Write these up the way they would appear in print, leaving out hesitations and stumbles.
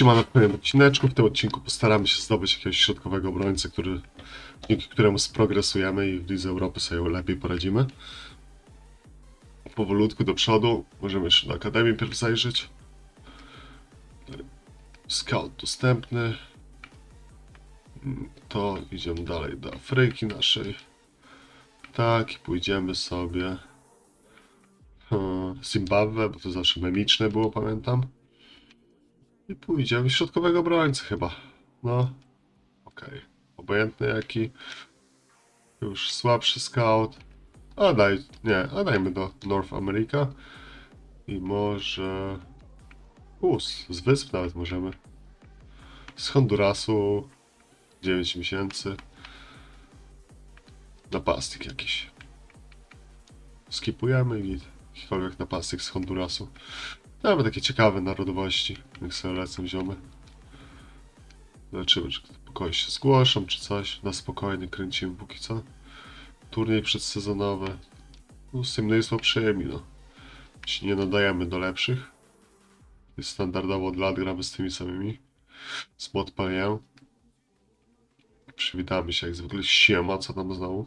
Siemano, w kolejnym odcineczku. W tym odcinku postaramy się zdobyć jakiegoś środkowego obrońcę, dzięki któremu sprogresujemy i w Lidze Europy sobie lepiej poradzimy. Powolutku do przodu. Możemy jeszcze do Akademii pierw zajrzeć. Scout dostępny. To idziemy dalej do Afryki naszej. Tak, i pójdziemy sobie Zimbabwe, bo to zawsze memiczne było, pamiętam. I pójdziemy środkowego obrońcy chyba. No, okej. Obojętny jaki. Już słabszy scout. A dajmy do North America. I może... z wysp nawet możemy. Z Hondurasu. 9 miesięcy. Napastnik jakiś. Skipujemy i jakikolwiek napastnik z Hondurasu. Mamy takie ciekawe narodowości, jak sobie lecą ziomy. Zobaczymy, czy spokojnie się zgłoszą, czy coś. Na spokojnie kręcimy póki co. Turniej przedsezonowy. Z tym najsłabszymi, Ci nie nadajemy do lepszych. Jest standardowo od lat gramy z tymi samymi. Z Montpellier. Przywitamy się jak zwykle. Siema, co tam znowu?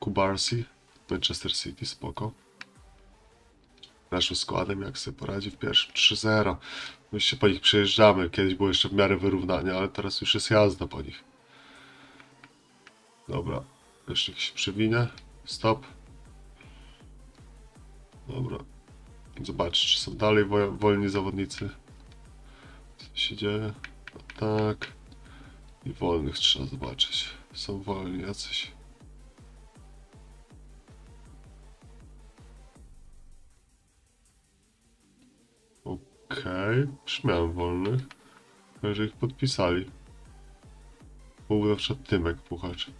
Kubarsi. Manchester City, spoko. Naszym składem, jak sobie poradzi w pierwszym 3-0. My się po nich przejeżdżamy. Kiedyś było jeszcze w miarę wyrównania, ale teraz już jest jazda po nich. Dobra, jeszcze się przewinę. Stop. Dobra. Zobaczcie, czy są dalej wolni zawodnicy. Co się dzieje? No tak. I wolnych trzeba zobaczyć. Są wolni jacyś. Okej, już miałem wolnych. Także ich podpisali. Byłby na przykład Tymek Puchacz.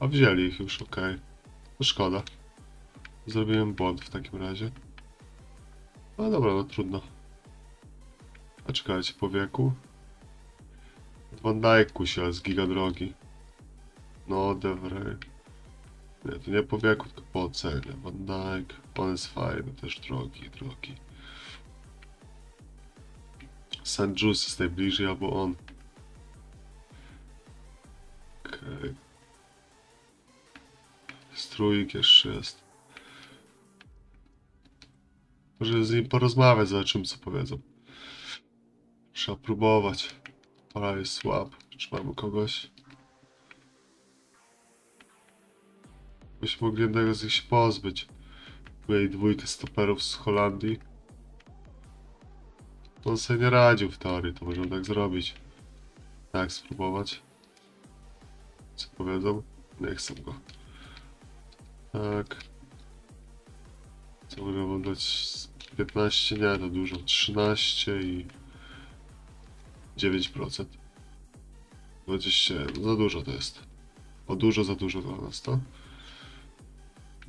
A wzięli ich już, okej. To szkoda. Zrobiłem błąd w takim razie. No dobra, trudno. A czekajcie, po wieku? Van Dijk kusiel z giga drogi. No, Devry. Nie, to nie po wieku, tylko po ocenie. Van Dijk, on jest fajny, też drogi. St. Just jest najbliżej, albo on. Okej. Strójk jeszcze jest. Może z nim porozmawiać, zobaczymy co powiedzą. Trzeba próbować. Pora jest słab. Czy mamy kogoś? Byśmy mogli jednego z nich się pozbyć. Mieli dwójkę stoperów z Holandii. On sobie nie radził w teorii, to możemy tak zrobić. Tak, spróbować. Co powiedzą? Nie chcę go. Tak. Co mogę dać? 15? Nie, to dużo. 13 i... 9%. 20, za dużo to jest. O dużo, za dużo dla nas to.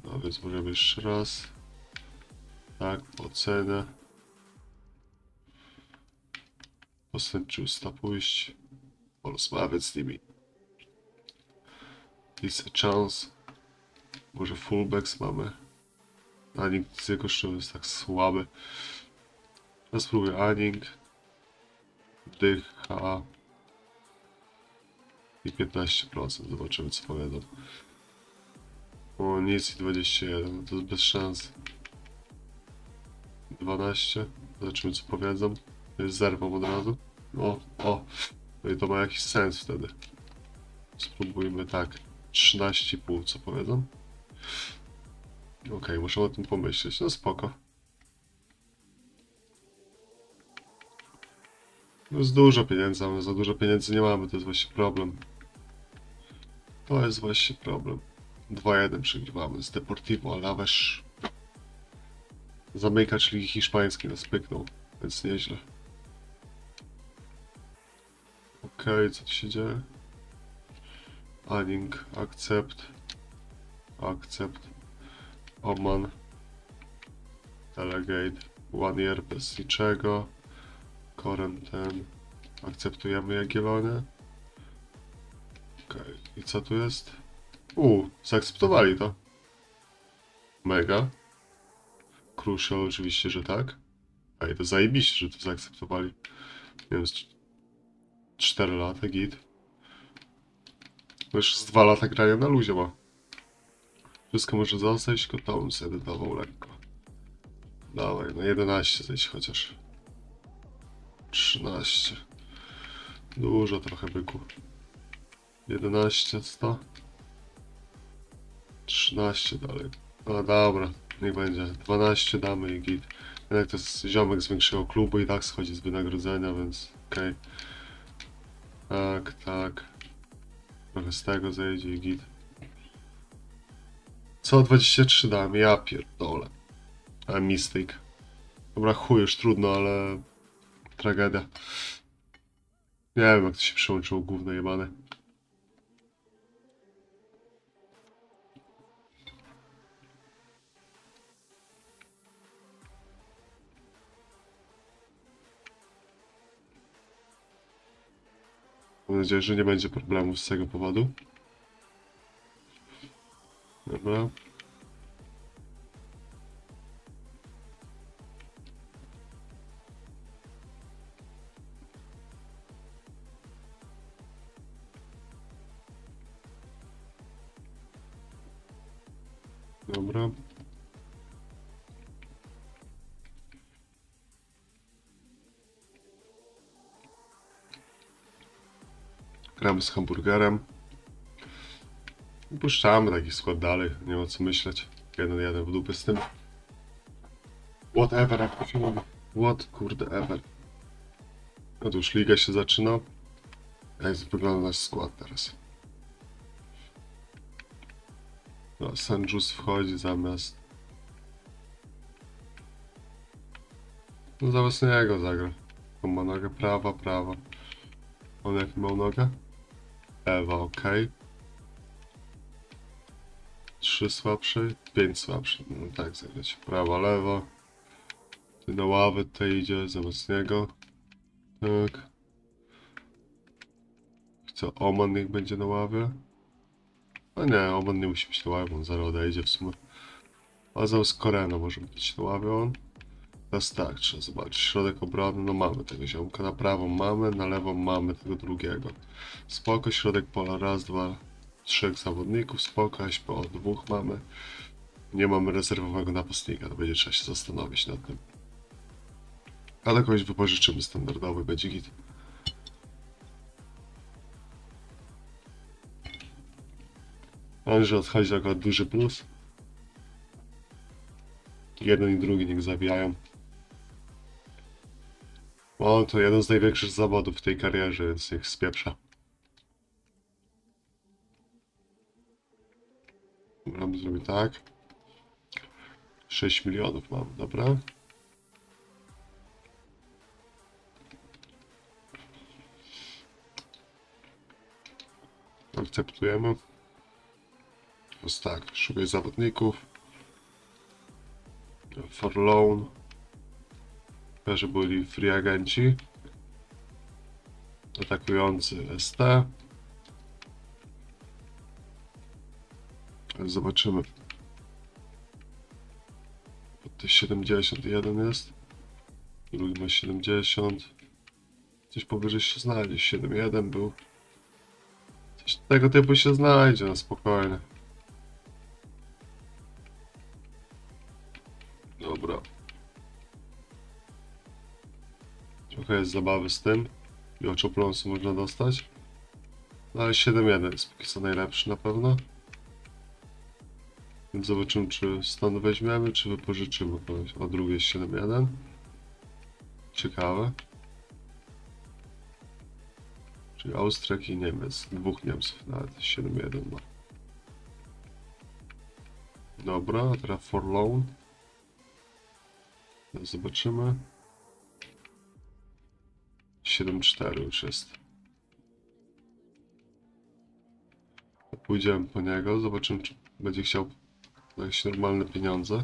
No więc możemy jeszcze raz. Tak, ocenę. Po St. Justa pójść. Porozmawiać z nimi. It's a chance. Może fullbacks mamy. Aning z jego szczęścia jest tak słaby. Ja spróbuję Aning. Dycha. I 15%. Zobaczymy co powiedzą. O, nic i 21, to jest bez szans. 12, zobaczymy co powiedzą. Zerwam od razu. No i to ma jakiś sens wtedy. Spróbujmy tak. 13,5, co powiedzą. Okej, muszę o tym pomyśleć, no spoko. No jest dużo pieniędzy, ale za dużo pieniędzy nie mamy, to jest właśnie problem. To jest właśnie problem. 2-1 przegrywamy z Deportivo Alaves. Zamykacz Ligi Hiszpańskiej nas pyknął, więc nieźle. Okej, co tu się dzieje? Aning, accept, Oman, delegate, one year bez niczego, quarantine, akceptujemy Jagiellonię. Okej, i co tu jest? Zaakceptowali to. Mega. Crucial oczywiście, że tak. Ej, to zajebiście, że to zaakceptowali. Nie wiem, 4 lata git. Już z 2 lata grania na luzie ma. Wszystko może zostać, tylko to bym sobie dodawał lekko. Dawaj, no 11 zejdź chociaż. 13. Dużo trochę byku. 11, 100. 13 dalej. No dobra, niech będzie. 12 damy i git. Jednak to jest ziomek z większego klubu i tak schodzi z wynagrodzenia, więc okej. Okay. Tak, tak. Trochę z tego zejdzie i git. Co 23 damy? Ja pierdolę. A mistake. Dobra, chuj, już trudno, ale... tragedia. Nie wiem, jak to się przyłączyło, gówno jebane. Mam nadzieję, że nie będzie problemów z tego powodu. Dobra. Dobra. Gramy z hamburgerem. Puszczamy taki skład dalej, nie ma co myśleć. 1-1 w dupę z tym. Whatever, jak to się mówi. What kurde ever. No to już liga się zaczyna. Jak wygląda nasz skład teraz? No, Sanjus wchodzi zamiast... No zamiast niego zagra. On ma nogę prawa, prawa. On jak miał nogę? Ewa, okej. Okay. 3 słabsze, 5 słabsze. No tak, zagrać prawa, lewa. Ty na ławę tutaj idzie, zamiast niego. Tak. Chcę Oman, niech będzie na ławie. No nie, Oman nie musi być na ławie, on zaraz odejdzie w sumie. A zamiast Korena może być na ławie on. Teraz tak, trzeba zobaczyć. Środek obrony, no mamy tego ziomka. Na prawą mamy, na lewą mamy tego drugiego. Spoko, środek pola, raz, dwa, trzech zawodników, spoko, po dwóch mamy. Nie mamy rezerwowego napastnika, to będzie trzeba się zastanowić nad tym. Ale kogoś wypożyczymy standardowy, będzie git. Andrzej odchodzi jako duży plus. Jeden i drugi niech zabijają. On to jeden z największych zawodów w tej karierze, więc niech spieprza. Mam zrobić tak. 6 milionów mam, dobra. Akceptujemy. Więc tak, szukaj zawodników. For loan. Że byli free agenci. Atakujący ST. Zobaczymy. Te 71 jest. Drugi ma 70. Coś powyżej się znajdzie. 7-1 był. Coś tego typu się znajdzie na spokojnie. Dobra. Trochę jest zabawy z tym. I oczopląsu można dostać. No ale 7-1 jest póki co najlepszy na pewno. Więc zobaczymy, czy stąd weźmiemy, czy wypożyczymy kogoś. O drugie 7-1. Ciekawe. Czyli Austriak i Niemiec. Dwóch Niemców nawet. 7-1 ma. Dobra, a teraz for loan. Zobaczymy. 7-4 już jest. Pójdziemy po niego, zobaczymy, czy będzie chciał jakieś normalne pieniądze.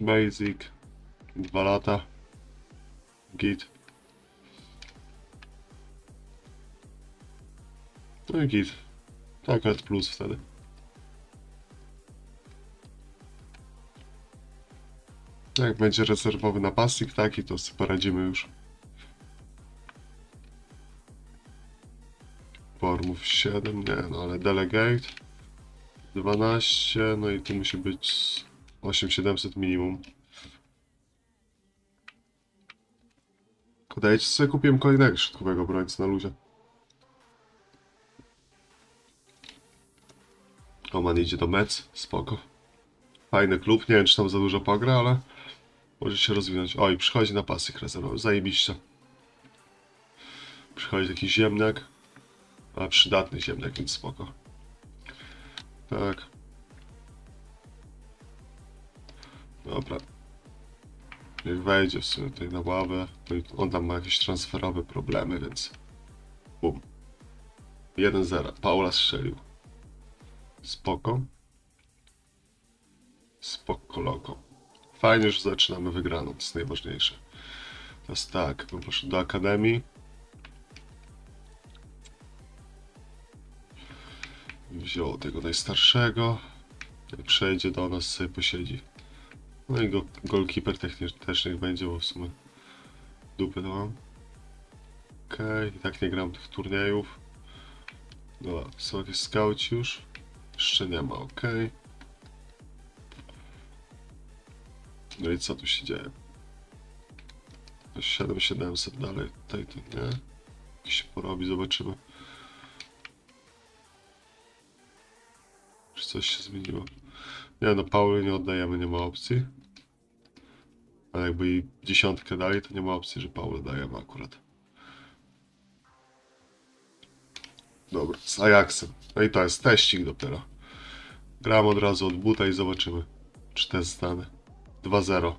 Basic. 2 lata. Git. No i git. To akurat plus wtedy. Jak będzie rezerwowy napastnik taki, to sobie poradzimy już. Formów 7, nie no, ale delegate 12, no i tu musi być 8700 minimum. Dajcie sobie, kupiłem kolejnego środkowego obrońcy na luzie. Oman idzie do Mets, spoko. Fajny klub, nie wiem czy tam za dużo pogra, ale może się rozwinąć. O i przychodzi na pasy rezerwowy, zajebiście. Przychodzi taki ziemniak, a przydatny ziemniak, więc spoko. Tak. Dobra. Niech wejdzie w sumie tutaj na ławę, on tam ma jakieś transferowe problemy, więc bum. 1-0, Paula strzelił. Spoko. Spoko loko. Fajnie, że zaczynamy wygraną, to jest najważniejsze. Teraz tak, bym poszedł do Akademii. Wziął tego najstarszego. Jak przejdzie do nas, sobie posiedzi. No i goalkeeper też niech będzie, bo w sumie dupy to mam. Okej, i tak nie gram tych turniejów. Dobra, są jakieś skauci już? Jeszcze nie ma, okej. No i co tu się dzieje? 7700 dalej, tutaj to nie. Jak się porobi, zobaczymy. Czy coś się zmieniło? Nie no, Pauli nie oddajemy, nie ma opcji. Ale jakby i dziesiątkę dali, to nie ma opcji, że Pauli dajemy akurat. Dobra, z Ajaxem. No i to jest teścik dopiero. Gram od razu od buta i zobaczymy, czy to jest znane. 2-0.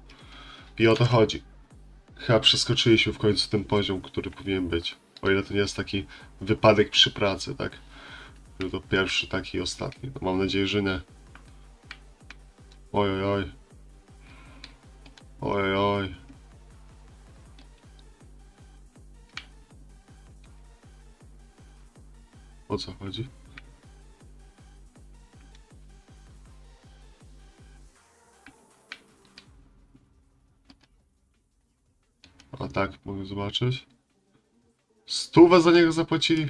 I o to chodzi. Chyba przeskoczyliśmy w końcu ten poziom, który powinien być. O ile to nie jest taki wypadek przy pracy, tak? Był to pierwszy taki i ostatni. No, mam nadzieję, że nie. Oj, oj, oj. Oj, oj. O co chodzi? A tak, mogę zobaczyć. 100 za niego zapłacili.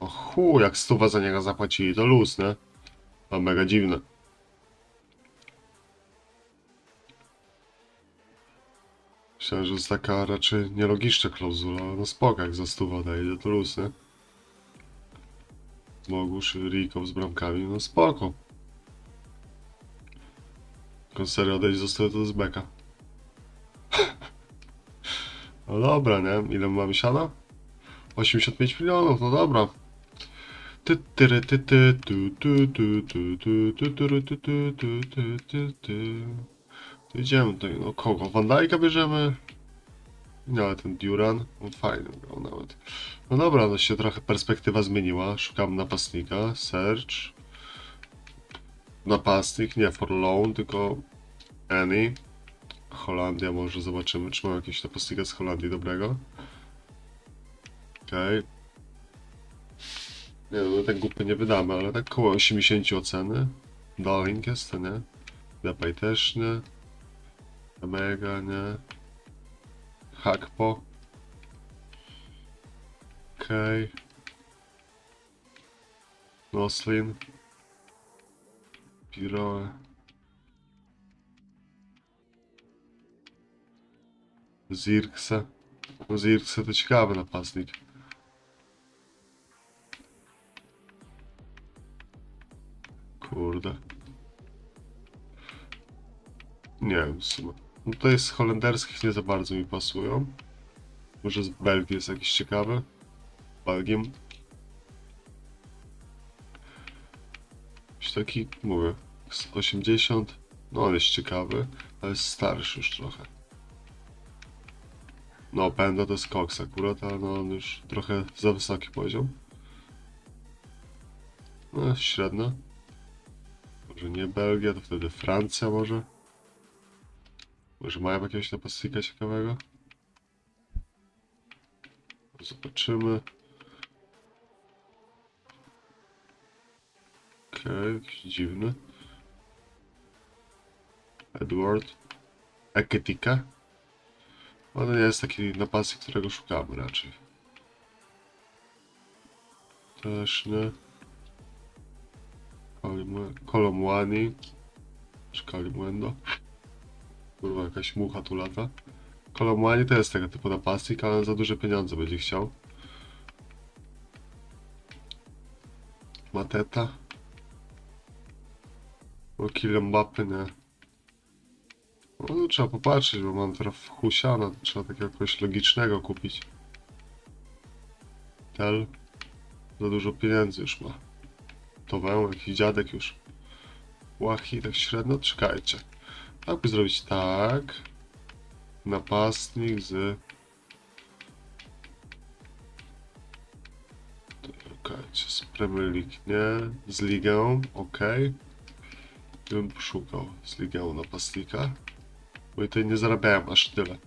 O chuj, jak 100 za niego zapłacili, to luz, nie? A mega dziwne. Myślałem, że jest taka raczej nielogiczna klauzula, ale no spoko, jak za 100 daje to luz, nie? Mogusz, Rikow z bramkami, no spoko. Tylko serio odejść zostaje to z beka. No dobra, nie? Ile mamy siana? 85 milionów, no dobra. Idziemy tutaj, no kogo? Van Dijk'a bierzemy? No ale ten Duran, on fajny grał nawet. No dobra, no się trochę perspektywa zmieniła. Szukam napastnika, search. Napastnik, nie for loan, tylko any. Holandia może, zobaczymy czy mam jakiegoś napastnika z Holandii dobrego. Okej. Nie no, tak głupy nie wydamy, ale tak koło 80 oceny. Darling jest, to nie? Depay też nie. Mega, nie. Hakpo. Okej. Roslin. Piroe. Zirkse. No Zirkse to ciekawy napastnik. Kurde. Nie wiem w sumie. No tutaj z holenderskich nie za bardzo mi pasują. Może z Belgii jest jakiś ciekawy. Belgium. Jakiś taki, mówię, 80. No on jest ciekawy, ale jest starszy już trochę. No Penda to jest Cox akurat, ale no on już trochę za wysoki poziom. No średnio. Może nie Belgia, to wtedy Francja może. Może mają jakiegoś napastnika ciekawego? Zobaczymy. Okej, jakiś dziwny. Edward. Eketika. On jest taki napastnik, którego szukamy raczej. Też nie. Kolomwani. Czy Kalimwendo? Kurwa, jakaś mucha tu lata. Kolomwani to jest tego typu napastnik, ale za duże pieniądze będzie chciał. Mateta. O Mbappé, nie. No trzeba popatrzeć, bo mam teraz Husiana, trzeba takiego kogoś logicznego kupić. Tel. Za dużo pieniędzy już ma. To węł, jakiś dziadek już. Łachi, tak średnio, czekajcie. Tak by zrobić tak. Napastnik z... Czekajcie, z Premier League, nie? Z ligą, ok. Bym poszukał z ligą napastnika. Bo i tutaj nie zarabiałem aż tyle.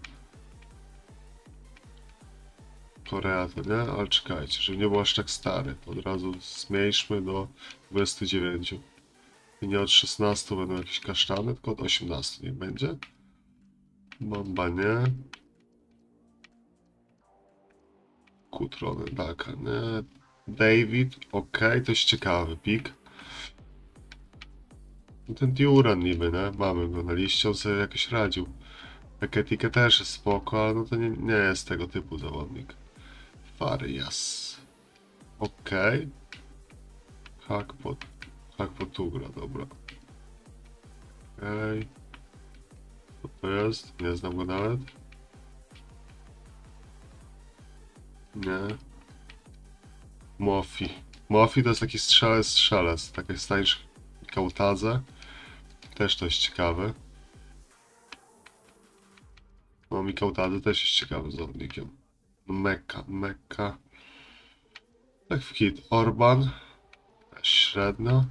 Korea to nie, ale czekajcie, żeby nie był aż tak stary. To od razu zmniejszmy do 29. I nie od 16 będą jakieś kasztany, tylko od 18 niech będzie. Bomba nie. Kutrony, Daka, nie. David, ok, to jest ciekawy pik. No ten Duran niby, nie? Mamy go na liście, on sobie jakoś radził. Eketika też jest spoko, ale no to nie jest tego typu zawodnik. Farias. Ok. Hakpot ugra, dobra. Okej. Co to jest? Nie znam go nawet. Nie. Mofi. Mofi to jest taki strzelec. Takie stańczy Kautadze. Też to jest ciekawe. No mi Kautadze też jest ciekawy zawodnikiem. Meka. Tak w hit. Orban. Średnio.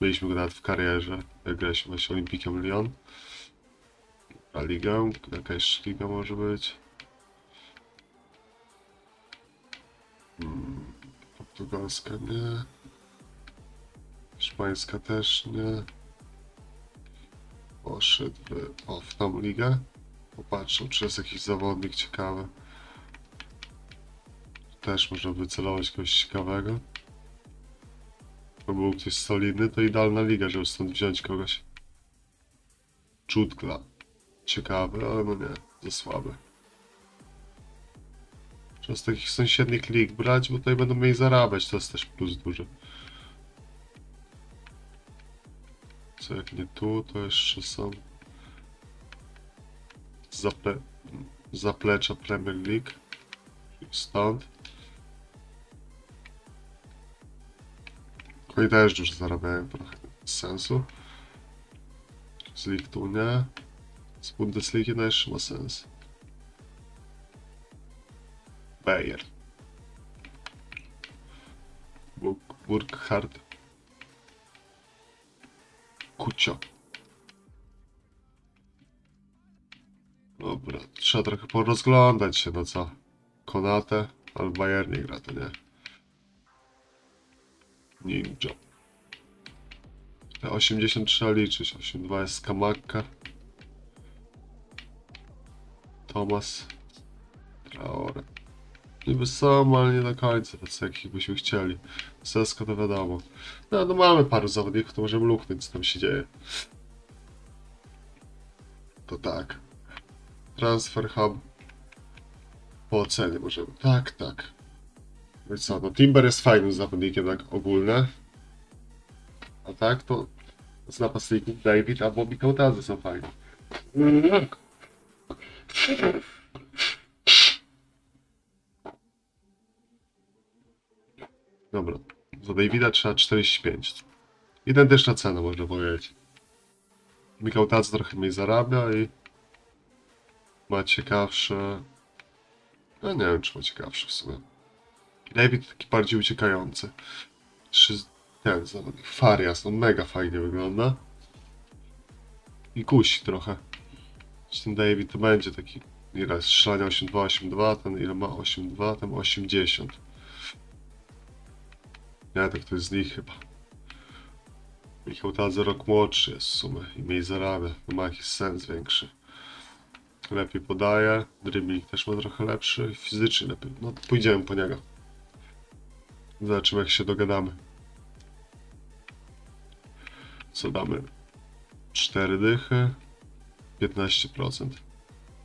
Byliśmy go nawet w karierze. Graliśmy właśnie Olimpikiem Lyon. A ligę? Jakaś liga może być. Portugalska nie. Hiszpańska też nie. Poszedł w tą ligę. Popatrzę, czy jest jakiś zawodnik ciekawy. Też można wycelować kogoś ciekawego. Gdyby był ktoś solidny, to idealna liga, żeby stąd wziąć kogoś. Czudkla. Ciekawy, ale no nie, za słaby. Trzeba z takich sąsiednich lig brać, bo tutaj będą mniej zarabiać, to jest też plus duży. Co jak nie tu, to jeszcze są zaplecza Premier League. Stąd. Oni też dużo zarabiają, trochę sensu. Z lig tu nie. Z Bundesligi no jeszcze ma sens. Bayer. Burkhardt. Kucio. Dobra, trzeba trochę porozglądać się, no co? Konate, ale Bayern nie gra, to nie. Ninja. 80 trzeba liczyć, 82 jest Kamakka. Thomas. Traore. Niby są, ale nie do końca, tacy jakich byśmy chcieli. Sesko to wiadomo. No mamy paru zawodników, to możemy luknąć, co tam się dzieje. To tak. Transfer hub. Po ocenie możemy. Tak. No i co, no Timber jest fajnym zawodnikiem, tak ogólne. A tak to z napastników David albo Bobby są fajne. Dobra, za Davida trzeba 45. Identyczna cena, można powiedzieć. Mikał Tacy trochę mniej zarabia i ma ciekawsze... No nie wiem, czy ma ciekawsze w sumie. David taki bardziej uciekający. Ten zawodnik Farias, on mega fajnie wygląda. I kusi trochę. Ten David to będzie taki... Ile jest strzelania 8-2, 8-2, ten ile ma 8-2, ten 80. Nie, to ktoś z nich chyba. Michał Tadze rok młodszy jest w sumie i mniej zarabia, bo ma jakiś sens większy. Lepiej podaje, dribbling też ma trochę lepszy, fizycznie lepiej. No pójdziemy po niego. Zobaczymy jak się dogadamy. Co damy? 4 dychy, 15%.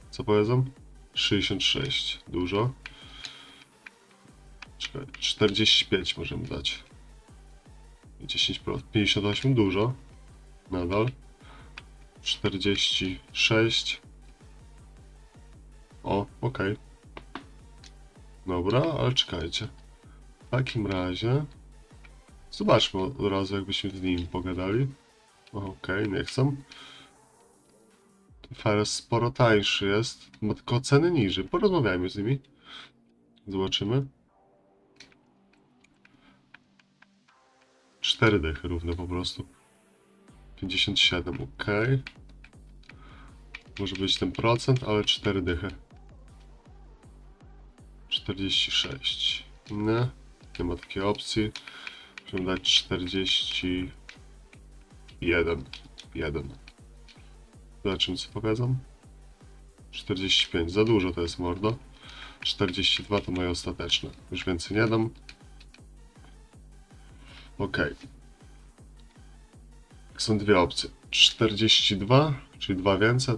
Co powiedzą? 66, dużo. 45 możemy dać. 10%, 58, dużo. Nadal. 46. O, ok. Dobra, ale czekajcie. W takim razie... Zobaczmy od razu, jakbyśmy z nim pogadali. Okej, nie chcę. Fares sporo tańszy jest, ma tylko ceny niżej. Porozmawiajmy z nimi. Zobaczymy. 4 dechy równe po prostu. 57, ok. Może być ten procent, ale 4 dechy. 46. Nie, nie ma takiej opcji. Musimy dać 41. 1. Zobaczymy co pokazam. 45. Za dużo to jest mordo. 42 to moje ostateczne. Już więcej nie dam. Ok. Są dwie opcje. 42, czyli 2 więcej,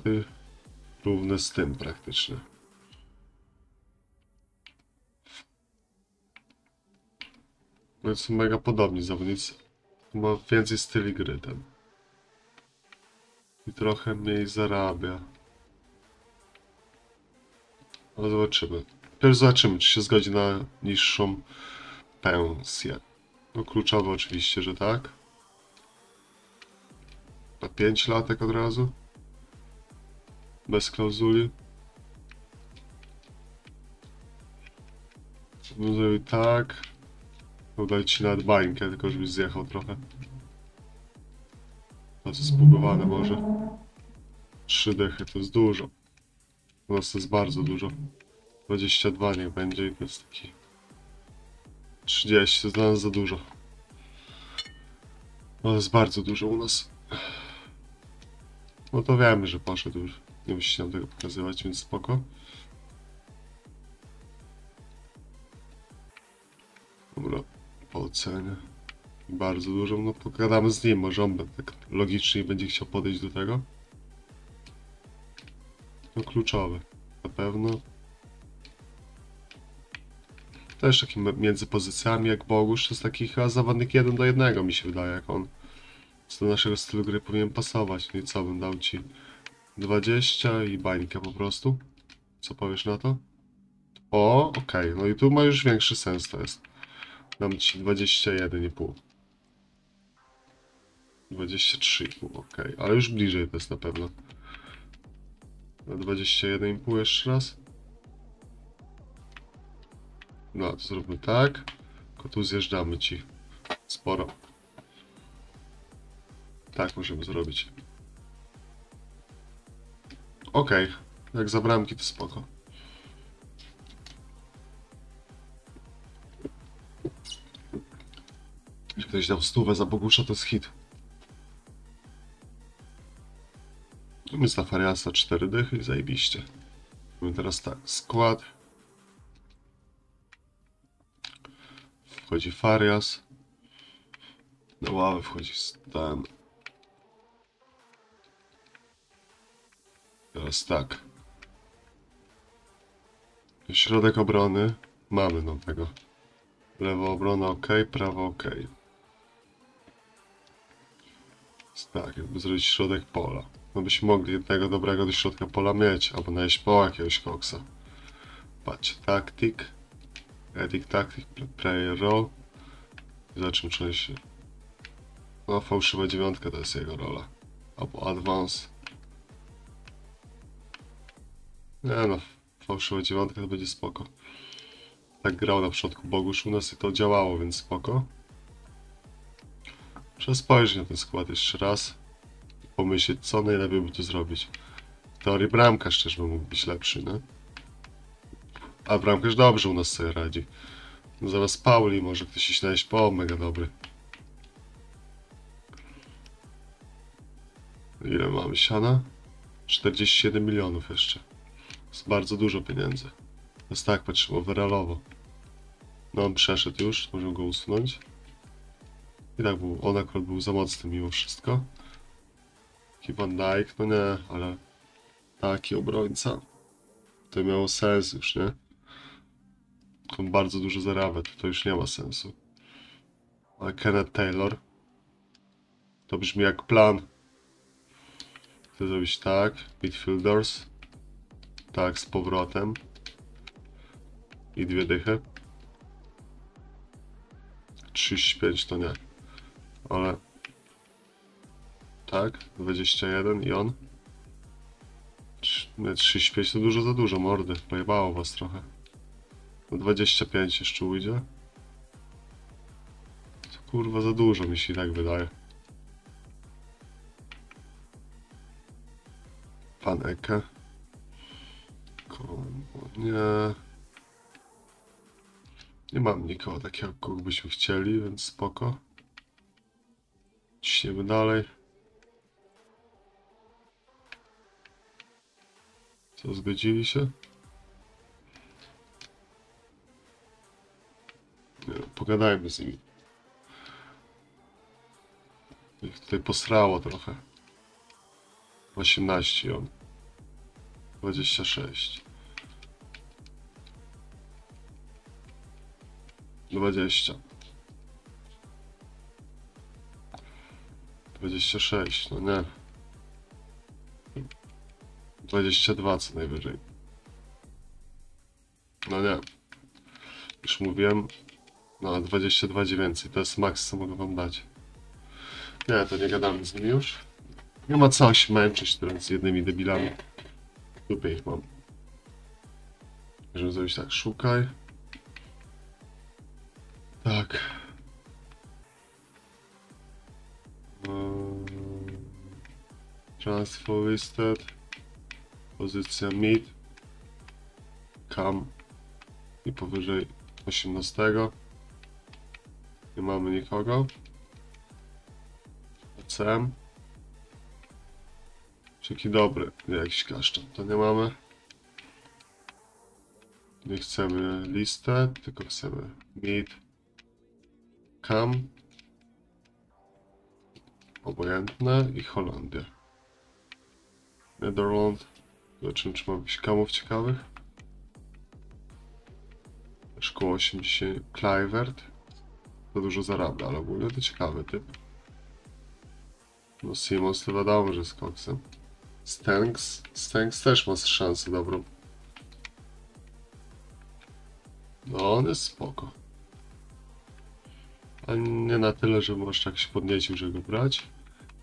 równe z tym praktycznie. No są mega podobni zawodnicy. Ma więcej styli gry ten. I trochę mniej zarabia. Ale zobaczymy. Pierwszy zobaczymy, czy się zgodzi na niższą pensję. No kluczowe oczywiście, że tak. Na 5 latek od razu. Bez klauzuli. No zrobił tak. Daj ci nawet bańkę, tylko żebyś zjechał trochę. To jest zbugowane może. 3 dechy to jest dużo. U nas to jest bardzo dużo. 22 niech będzie i to jest taki... 30 to jest dla nas za dużo. No to jest bardzo dużo u nas. No to wiemy, że poszedł już. Nie musi nam tego pokazywać, więc spoko. Dobra. Po ocenie bardzo dużo, no pogadamy z nim, może on tak logicznie będzie chciał podejść do tego. No kluczowy, na pewno. Też taki między pozycjami jak Bogusz, to jest taki chyba zawodnik 1 do 1 mi się wydaje, jak on do naszego stylu gry powinien pasować. No i co, bym dał ci 20 i bańkę po prostu. Co powiesz na to? O, okej, no i tu ma już większy sens to jest. Dam ci 21,5. 23,5, ok. Ale już bliżej to jest na pewno. Na 21,5 jeszcze raz. No, to zróbmy tak. Tylko tu zjeżdżamy ci sporo. Tak możemy zrobić. Ok. Jak za bramki to spoko. Jak ktoś dał 100 za Bogusza, to jest hit. Mamy za Fariasa 4 dychy i zajebiście. Mamy teraz tak, skład. Wchodzi Farias. Na ławę wchodzi Stan. Teraz tak. Środek obrony. Mamy nam tego. Lewa obrona ok, prawa ok. Tak, jakby zrobić środek pola. No byśmy mogli jednego dobrego do środka pola mieć, albo na po jakiegoś koksa. Patrzcie, taktik. Edit taktik, player roll. Zobaczmy czy on się... No fałszywa 9 to jest jego rola. Albo advance. Nie no, fałszywa 9 to będzie spoko. Tak grał na początku Bogusz u nas i to działało, więc spoko. Trzeba spojrzeć na ten skład jeszcze raz i pomyśleć, co najlepiej by tu zrobić. W teorii bramkarz też by mógł być lepszy, no? A bramkarz dobrze u nas sobie radzi. No zaraz Pauli może ktoś się znaleźć. O, mega dobry. Ile mamy siana? 47 milionów jeszcze. To jest bardzo dużo pieniędzy. To jest tak, patrzymy, overallowo. No on przeszedł już, możemy go usunąć. I tak był, on akurat był za mocny mimo wszystko. Van Dijk, no nie, ale taki obrońca. To miało sens już, nie? Tam bardzo dużo zarabia, to już nie ma sensu. Ale Kenneth Taylor. To brzmi jak plan. Chcę zrobić tak, midfielders. Tak, z powrotem. I 2 dychy. 35 to nie. Ale... Tak, 21 i on. 35 to dużo za dużo, mordy. Pojebało was trochę. 25 jeszcze ujdzie. To kurwa za dużo mi się i tak wydaje. Pan Eke. Nie. Nie mam nikogo takiego, kogo byśmy chcieli, więc spoko. Ciśniemy dalej. Co, zgodzili się? Nie, pogadajmy z nimi. Ich tutaj posrało trochę. 18 on. 26. 20. 26, no nie. 22 co najwyżej. No nie. Już mówiłem. No 22 więcej. To jest maks co mogę wam dać. Nie, to nie gadamy z nimi już. Nie ma co się męczyć teraz z jednymi debilami. Dupie ich mam. Możemy zrobić tak, szukaj. Tak. Transfer listed. Pozycja mid, cam i powyżej 18. Nie mamy nikogo. CM. Czyli dobry, nie, jakiś kasztan, to nie mamy. Nie chcemy listę, tylko chcemy mid, cam, obojętne i Holandia. Netherlands. Zobaczymy, czy mam jakichś kamów ciekawych. Szkoła 80. Kluivert. To dużo zarabia, ale ogólnie to ciekawy typ. No Simons to wiadomo, że z koksem. Stanks. Stanks też ma szansę dobrą. No on jest spoko. A nie na tyle, że może tak się podniecił, żeby go brać.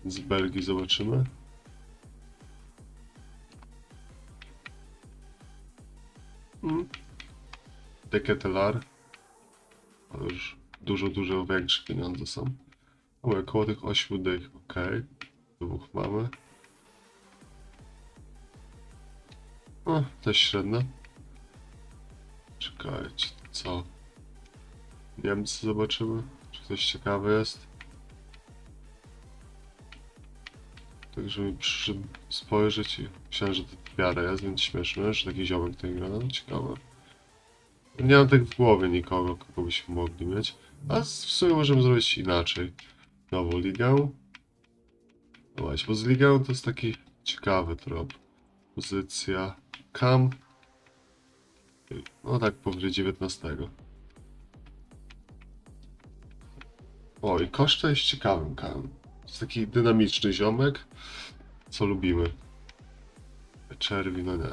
Z Belgii zobaczymy. Deketelar, ale już dużo większe pieniądze są. Mamy około tych 8 dych, ok. Dwóch mamy. No, też średnia. Czekajcie, co? Niemcy zobaczymy, czy ktoś ciekawy jest. Tak, żeby spojrzeć i myślałem, że to wiara jest, więc śmieszne, że taki ziomek tutaj gra, no ciekawe. Nie mam tak w głowie nikogo, kogo byśmy mogli mieć. A w sumie możemy zrobić inaczej. Nową ligę. No właśnie, bo z ligą to jest taki ciekawy trop. Pozycja cam. No tak powyżej 19. O i koszta jest ciekawym cam. To jest taki dynamiczny ziomek, co lubimy. Czerwi, no nie.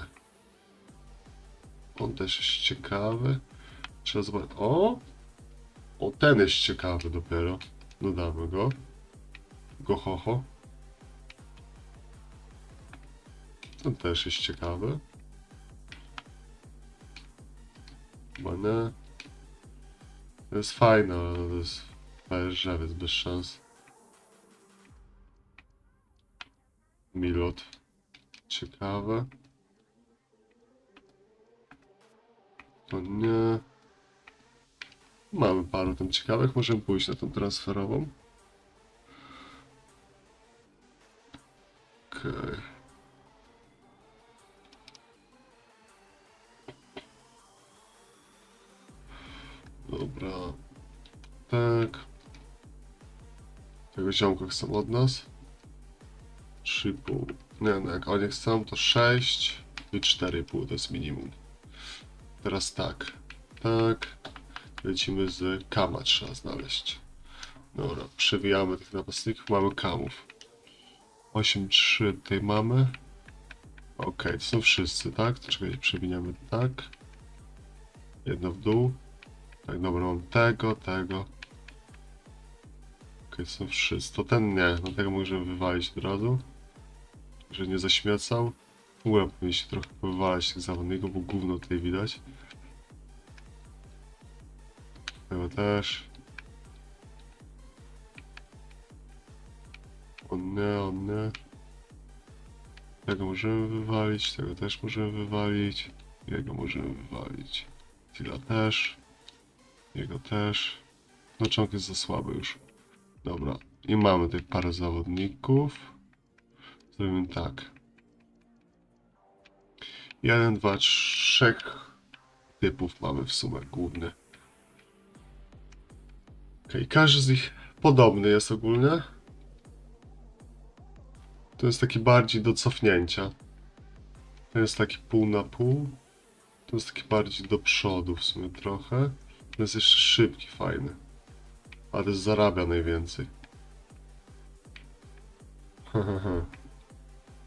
On też jest ciekawy. Trzeba zobaczyć. O! O, ten jest ciekawy dopiero. Dodamy go. Gohoho. Ten też jest ciekawy. Chyba nie. To jest fajne, ale to jest pajerzewiec bez szans. Milot. Ciekawe. To nie. Mamy paru tam ciekawych, możemy pójść na tą transferową. Okej. Okay. Dobra. Tak. Tego ziomka chcą od nas. 3,5. Nie, no jak oni chcą, to 6 i 4,5 to jest minimum. Teraz tak. Tak. Lecimy z Kama, trzeba znaleźć. Dobra, przewijamy tych napastników, mamy Kamów. 8-3 tutaj mamy. Ok, to są wszyscy, tak? To czekajcie, przewiniamy tak. Jedno w dół. Tak, dobra, mam tego. Ok, to są wszyscy. To ten nie, dlatego możemy wywalić od razu. Żeby nie zaśmiecał. W ogóle powinien się trochę powywalać tych zawodników, bo gówno tutaj widać. Tego też. On nie. Tego możemy wywalić, tego też możemy wywalić. Jego możemy wywalić. Tila też. Jego też. Nocząg jest za słaby już. Dobra. I mamy tutaj parę zawodników. Zrobimy tak. 1, 2, 3 typów mamy w sumie główny. Okay, każdy z nich podobny jest ogólnie. To jest taki bardziej do cofnięcia. To jest taki pół na pół. To jest taki bardziej do przodu w sumie trochę. To jest jeszcze szybki, fajny. A też zarabia najwięcej.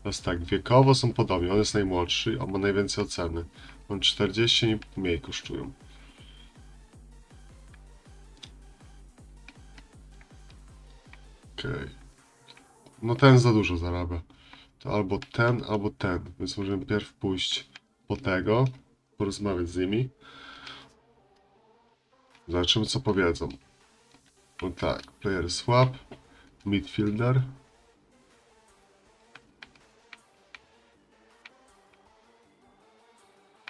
Teraz tak, wiekowo są podobni. On jest najmłodszy, on ma najwięcej oceny. On 40 i mniej kosztują. Okay. No ten za dużo zarabia. To albo ten. Więc możemy pierw pójść po tego. Porozmawiać z nimi. Zobaczymy co powiedzą. No tak. Player swap. Midfielder.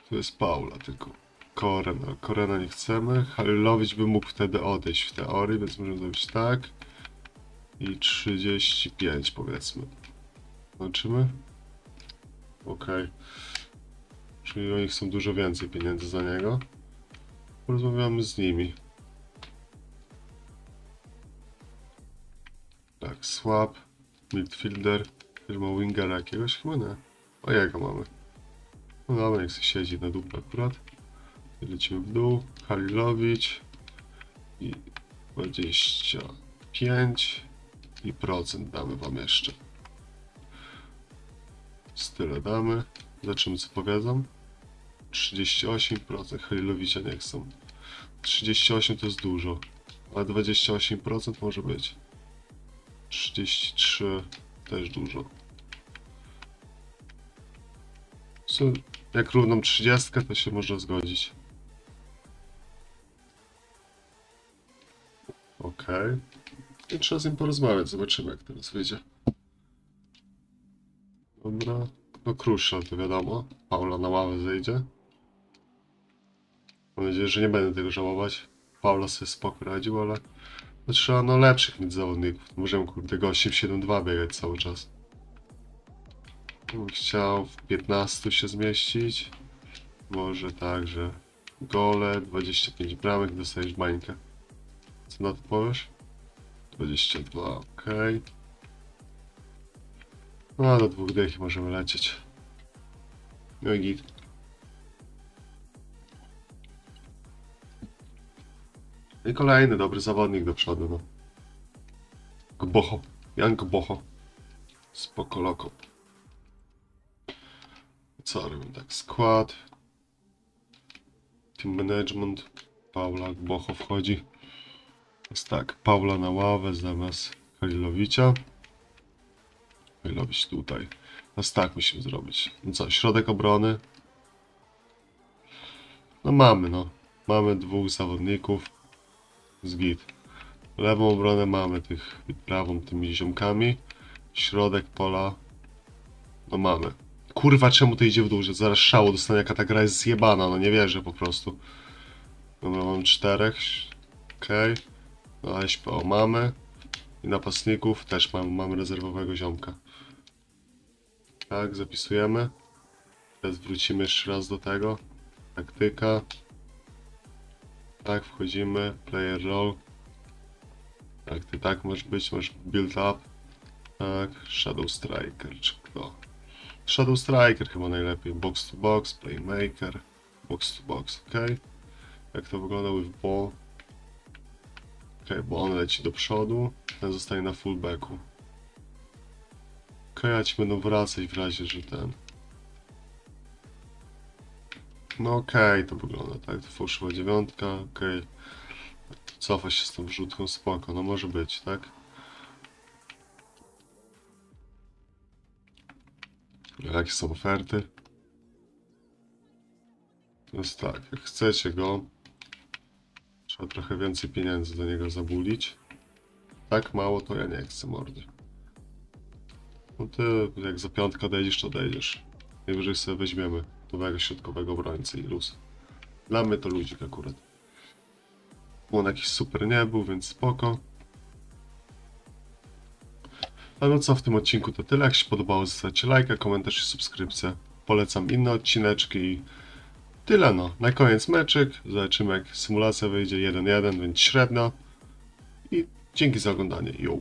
To jest Paula tylko. Korena. Korena nie chcemy. Halilowicz by mógł wtedy odejść w teorii. Więc możemy zrobić tak. I 35 powiedzmy. Zobaczymy. Ok. Czyli oni chcą dużo więcej pieniędzy za niego. Porozmawiamy z nimi. Tak, swap. Midfielder. Firma wingera jakiegoś chyba nie. O jego mamy. No dobra, niech się siedzi na dupę akurat. I lecimy w dół. Halilowicz. I 25. I procent damy wam jeszcze. Z tyle damy. Zobaczymy co powiedzą. 38%. Halilowicza nie chcą. 38 to jest dużo. Ale 28% może być. 33 też dużo. Co, jak równą 30 to się można zgodzić. Okej. I trzeba z nim porozmawiać, zobaczymy jak teraz wyjdzie. Dobra, no Crucial to wiadomo, Paula na ławę zejdzie. Mam nadzieję, że nie będę tego żałować. Paula sobie spoko radził, ale no, trzeba no lepszych mieć zawodników. Możemy kurde go 8-7-2 biegać cały czas. Chciał w 15 się zmieścić. Może także gole, 25 bramek, dostajesz bańkę. Co na to powiesz? 22, ok. No do 2 dychy możemy lecieć. No i git. I kolejny dobry zawodnik do przodu, no. Gboho, Jan Gboho. Spoko loko. Co robimy tak? Skład. Team management. Paula Gboho wchodzi. Jest tak, Paula na ławę zamiast Halilowicza. Halilowicz tutaj. Teraz tak musimy zrobić. No co, środek obrony. No mamy, no. Mamy 2 zawodników. Z git. Lewą obronę mamy tych prawą tymi ziomkami. Środek pola. No mamy. Kurwa, czemu to idzie w dół? Że zaraz szało dostanie, jaka ta gra jest zjebana. No nie wierzę po prostu. Dobra, mam 4. OK. No SPO mamy. I napastników też mamy rezerwowego ziomka. Tak, zapisujemy. Teraz wrócimy jeszcze raz do tego. Taktyka. Tak, wchodzimy. Player role. Tak, ty tak możesz być, możesz build up. Tak, Shadow Striker, czy kto? Shadow Striker chyba najlepiej. Box to box, playmaker. Box to box, ok. Jak to wygląda with ball? Ok, bo on leci do przodu, ten zostaje na fullbacku. Ok, a ci będą wracać w razie, że ten... No ok, to wygląda tak, to fałszywa dziewiątka, ok. Cofa się z tą wrzutką, spoko, no może być, tak? Jakie są oferty? Więc tak, jak chcecie go, trzeba trochę więcej pieniędzy do niego zabulić. Tak mało to ja nie chcę, mordy. No ty, jak za piątkę dojdziesz, to dojdziesz. Najwyżej sobie weźmiemy nowego środkowego obrońcy i luz. Dla mnie to ludzik akurat. On jakiś super nie był, więc spoko. A no co, w tym odcinku to tyle. Jak się podobało, zostawcie lajka, komentarz i subskrypcję. Polecam inne odcineczki i tyle no. Na koniec meczyk. Zobaczymy, jak symulacja wyjdzie 1-1, więc średnio. I dzięki za oglądanie. Yo.